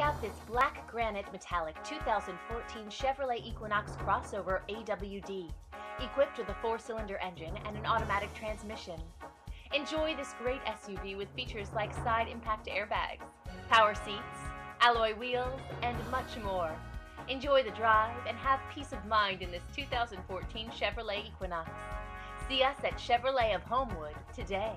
Check out this black granite metallic 2014 Chevrolet Equinox crossover AWD, equipped with a 4-cylinder engine and an automatic transmission. Enjoy this great SUV with features like side impact airbags, power seats, alloy wheels, and much more. Enjoy the drive and have peace of mind in this 2014 Chevrolet Equinox. See us at Chevrolet of Homewood today.